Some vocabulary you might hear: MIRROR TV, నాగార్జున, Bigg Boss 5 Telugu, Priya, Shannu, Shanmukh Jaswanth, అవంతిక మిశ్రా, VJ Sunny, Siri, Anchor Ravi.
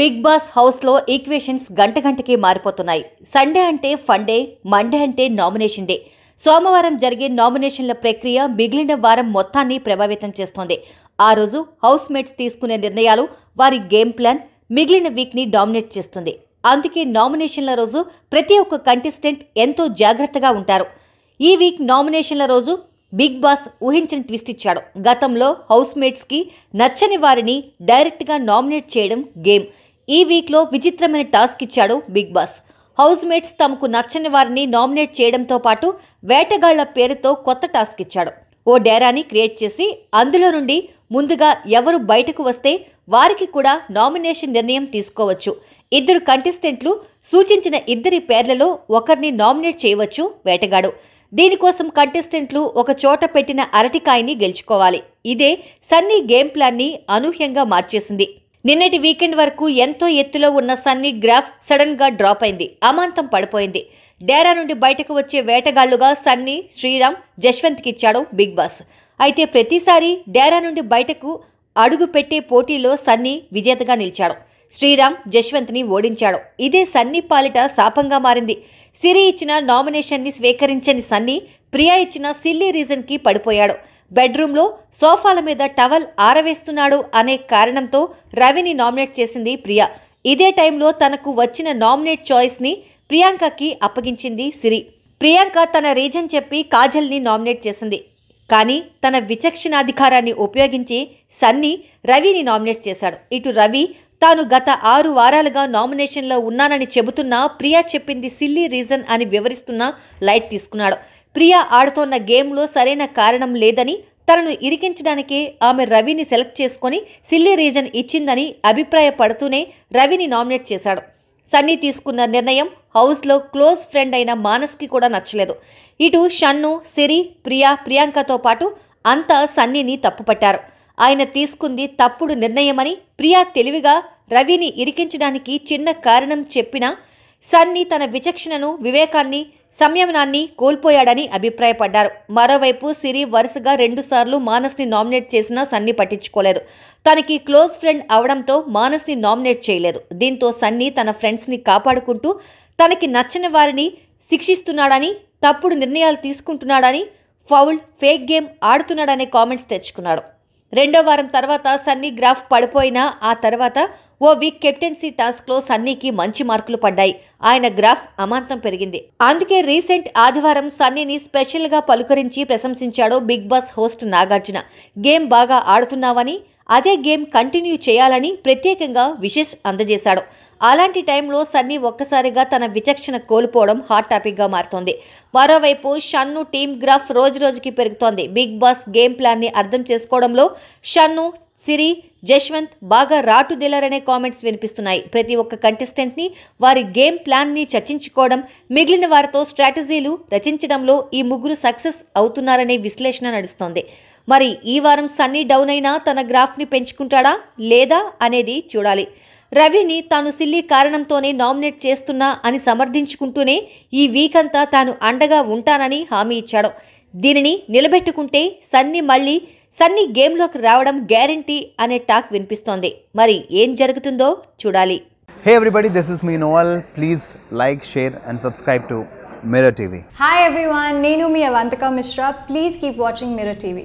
Big boss house లో equations గంట గంటకి మారిపోతున్నాయి. సండే అంటే ఫన్ డే, మండే అంటే నామినేషన్ డే. సోమవారం జరిగే నామినేషన్ల ప్రక్రియ మిగిలిన వారం మొత్తాన్ని ప్రభావితం చేస్తుంది. ఆ రోజు హౌస్ మేట్స్ తీసుకునే నిర్ణయాలు, వారి గేమ్ ప్లాన్ మిగిలిన వీక్ ని డామినేట్ చేస్తుంది. అందుకే నామినేషన్ల రోజు ప్రతి ఒక్క కంటెస్టెంట్ ఎంతో జాగ్రత్తగా ఉంటారు. ఈ వీక్ నామినేషన్ల రోజు బిగ్ బాస్ ఊహించిన ట్విస్ట్ ఇచ్చాడు. గతంలో హౌస్ మేట్స్ కి నచ్చని వారిని డైరెక్ట్ గా నామినేట్ చేయడం గేమ్. ఈ వీక్లో విచిత్రమైన టాస్క్ ఇచ్చాడు బిగ్ బాస్. హౌస్ మేట్స్ తమకు నచ్చని వారిని నామినేట్ చేయడంతో పాటు వేటగాళ్ల పేరుతో కొత్త టాస్క్ ఇచ్చాడు. ఓ డేరాని క్రియేట్ చేసి అందులో నుండి ముందుగా ఎవరు బయటకు వస్తే వారికి కూడా నామినేషన్ నిర్ణయం తీసుకోవచ్చు. ఇద్దరు కంటెస్టెంట్లు సూచించిన ఇద్దరి పేర్లలో ఒకరిని నామినేట్ చేయవచ్చు వేటగాడు. దీనికోసం కంటెస్టెంట్లు ఒక చోట పెట్టిన అరటికాయని గెలుచుకోవాలి. ఇదే సన్నీ గేమ్ ప్లాన్ని అనూహ్యంగా మార్చేసింది. నిన్నటి వీకెండ్ వరకు ఎంతో ఎత్తులో ఉన్న సన్నీ గ్రాఫ్ సడన్ గా డ్రాప్ అయింది, అమాంతం పడిపోయింది. డేరా నుండి బయటకు వచ్చే వేటగాళ్లుగా సన్నీ, శ్రీరామ్, జశ్వంత్కి ఇచ్చాడు బిగ్ బాస్. అయితే ప్రతిసారి డేరా నుండి బయటకు అడుగు పెట్టే పోటీలో సన్నీ విజేతగా నిలిచాడు. శ్రీరామ్ జశ్వంత్ని ఓడించాడు. ఇదే సన్నీ పాలిట శాపంగా మారింది. సిరి ఇచ్చిన నామినేషన్ని స్వీకరించని సన్నీ ప్రియా ఇచ్చిన సిల్లీ రీజన్కి పడిపోయాడు. బెడ్రూమ్లో సోఫాల మీద టవల్ ఆరవేస్తున్నాడు అనే కారణంతో రవిని నామినేట్ చేసింది ప్రియా. ఇదే టైంలో తనకు వచ్చిన నామినేట్ చాయిస్ని ప్రియాంకకి అప్పగించింది సిరి. ప్రియాంక తన రీజన్ చెప్పి కాజల్ని నామినేట్ చేసింది. కానీ తన విచక్షణాధికారాన్ని ఉపయోగించి సన్నీ రవిని నామినేట్ చేశాడు. ఇటు రవి తాను గత 6 వారాలుగా నామినేషన్లో ఉన్నానని చెబుతున్నా ప్రియా చెప్పింది సిల్లీ రీజన్ అని వివరిస్తున్నా లైట్ తీసుకున్నాడు. ప్రియా ఆడుతోన్న గేమ్లో సరైన కారణం లేదని, తనను ఇరికించడానికే ఆమె రవిని సెలెక్ట్ చేసుకుని సిల్లీ రీజన్ ఇచ్చిందని అభిప్రాయపడుతూనే రవిని నామినేట్ చేశాడు. సన్నీ తీసుకున్న నిర్ణయం హౌస్లో క్లోజ్ ఫ్రెండ్ అయిన మానస్కి కూడా నచ్చలేదు. ఇటు షన్ను, సిరి, ప్రియా, ప్రియాంకతో పాటు అంతా సన్నీని తప్పుపట్టారు. ఆయన తీసుకుంది తప్పుడు నిర్ణయమని ప్రియా తెలివిగా రవిని ఇరికించడానికి చిన్న కారణం చెప్పినా సన్నీ తన విచక్షణను, వివేకాన్ని, సంయమనాన్ని కోల్పోయాడని అభిప్రాయపడ్డారు. మరోవైపు సిరి వరుసగా 2 సార్లు మానస్ని నామినేట్ చేసినా సన్నీ పట్టించుకోలేదు. తనకి క్లోజ్ ఫ్రెండ్ అవడంతో మానస్ని నామినేట్ చేయలేదు. దీంతో సన్నీ తన ఫ్రెండ్స్ని కాపాడుకుంటూ తనకి నచ్చని వారిని శిక్షిస్తున్నాడని, తప్పుడు నిర్ణయాలు తీసుకుంటున్నాడని, ఫౌల్, ఫేక్ గేమ్ ఆడుతున్నాడనే కామెంట్స్ తెచ్చుకున్నాడు. 2వ వారం తర్వాత సన్నీ గ్రాఫ్ పడిపోయినా ఆ తర్వాత ఓ వీక్ కెప్టెన్సీ టాస్క్లో సన్నీకి మంచి మార్కులు పడ్డాయి. ఆయన గ్రాఫ్ అమాంతం పెరిగింది. అందుకే రీసెంట్ ఆదివారం సన్నీని స్పెషల్గా పలుకరించి ప్రశంసించాడు big boss host నాగార్జున. Game బాగా ఆడుతున్నావని, అదే గేమ్ కంటిన్యూ చేయాలని ప్రత్యేకంగా విశేష్ అందజేశాడు. అలాంటి టైంలో సన్నీ ఒక్కసారిగా తన విచక్షణ కోల్పోవడం హాట్ టాపిక్గా మారుతోంది. మరోవైపు షన్ను టీమ్ గ్రాఫ్ రోజుకి పెరుగుతోంది. బిగ్ బాస్ గేమ్ ప్లాన్ని అర్థం చేసుకోవడంలో షన్ను, సిరి, జశ్వంత్ బాగా రాటుదేలారనే కామెంట్స్ వినిపిస్తున్నాయి. ప్రతి ఒక్క కంటెస్టెంట్ని, వారి గేమ్ ప్లాన్ని చర్చించుకోవడం, మిగిలిన వారితో స్ట్రాటజీలు రచించడంలో ఈ ముగ్గురు సక్సెస్ అవుతున్నారనే విశ్లేషణ నడుస్తోంది. మరి ఈ వారం సన్నీ డౌన్ అయినా తన గ్రాఫ్ని పెంచుకుంటాడా లేదా అనేది చూడాలి. రవిని తాను సిల్లీ కారణంతోనే నామినేట్ చేస్తున్నా అని సమర్థించుకుంటూనే ఈ వీక్ అంతా తాను అండగా ఉంటానని హామీ ఇచ్చాడు. దీనిని నిలబెట్టుకుంటే సన్నీ గేమ్లోకి రావడం గ్యారంటీ అనే టాక్ వినిపిస్తోంది. మరి ఏం జరుగుతుందో చూడాలి. Hey everybody, this is me novel. Please like, share and subscribe to mirror TV. Hi everyone, నేను మీ అవంతిక మిశ్రా. Please keep watching mirror TV.